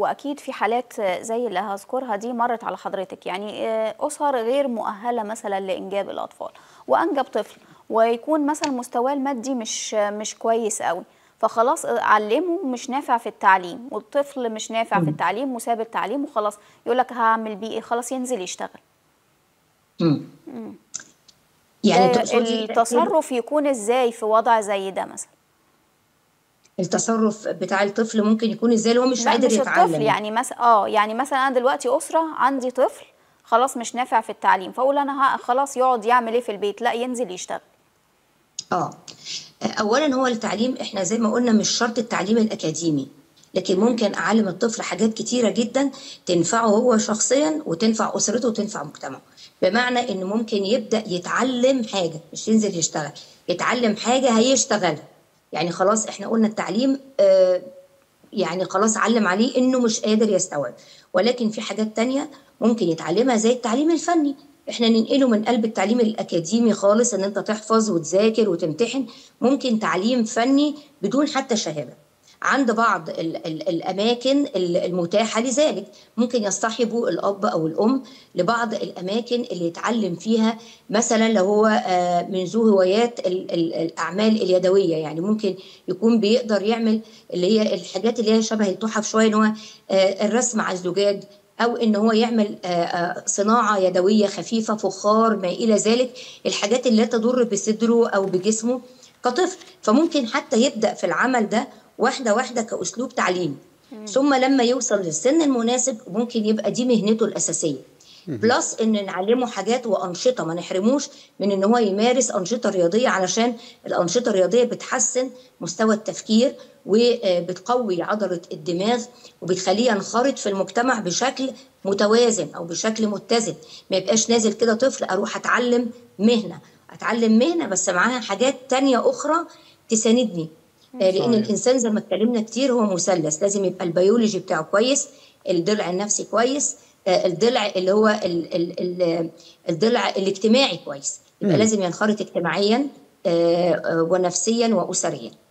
واكيد في حالات زي اللي هذكرها دي مرت على حضرتك، يعني اسر غير مؤهله مثلا لانجاب الاطفال وانجب طفل ويكون مثلا مستواه المادي مش كويس قوي، فخلاص علمه مش نافع في التعليم والطفل مش نافع في التعليم وساب التعليم وخلاص يقول لك هعمل بيه ايه، خلاص ينزل يشتغل. يعني التصرف يكون ازاي في وضع زي ده مثلا؟ التصرف بتاع الطفل ممكن يكون ازاي اللي هو مش قادر يتعلم؟ الطفل يعني مثلا يعني مثلا انا دلوقتي اسره عندي طفل خلاص مش نافع في التعليم، فاقول انا خلاص يقعد يعمل ايه في البيت؟ لا ينزل يشتغل. اولا هو التعليم احنا زي ما قلنا مش شرط التعليم الاكاديمي، لكن ممكن اعلم الطفل حاجات كتيره جدا تنفعه هو شخصيا وتنفع اسرته وتنفع مجتمعه، بمعنى ان ممكن يبدا يتعلم حاجه، مش ينزل يشتغل، يتعلم حاجه هيشتغلها. يعني خلاص احنا قلنا التعليم يعني خلاص علم عليه انه مش قادر يستوعب، ولكن في حاجات تانية ممكن يتعلمها زي التعليم الفني. احنا ننقله من قلب التعليم الاكاديمي خالص ان انت تحفظ وتذاكر وتمتحن، ممكن تعليم فني بدون حتى شهاده. عند بعض الاماكن المتاحه لذلك ممكن يصطحبوا الاب او الام لبعض الاماكن اللي يتعلم فيها، مثلا لو هو من ذو هوايات الاعمال اليدويه، يعني ممكن يكون بيقدر يعمل اللي هي الحاجات اللي هي شبه التحف شويه، ان هو الرسم على الزجاج، أو إن هو يعمل صناعة يدوية خفيفة، فخار، ما إلى ذلك، الحاجات اللي لا تضر بصدره أو بجسمه كطفل. فممكن حتى يبدأ في العمل ده واحدة واحدة كأسلوب تعليم، ثم لما يوصل للسن المناسب ممكن يبقى دي مهنته الأساسية. بلس إن نعلمه حاجات وأنشطة، ما نحرموش من إن هو يمارس أنشطة رياضية، علشان الأنشطة الرياضية بتحسن مستوى التفكير وبتقوي عضلة الدماغ وبتخليه ينخرط في المجتمع بشكل متوازن أو بشكل متزن. ما يبقاش نازل كده طفل أروح أتعلم مهنة، أتعلم مهنة بس معاها حاجات تانية أخرى تساندني، لأن الإنسان زي ما اتكلمنا كتير هو مثلث، لازم يبقى البيولوجي بتاعه كويس، الضلع النفسي كويس، الضلع اللي هو الضلع الاجتماعي كويس، يبقى لازم ينخرط اجتماعيا ونفسيا وأسريا.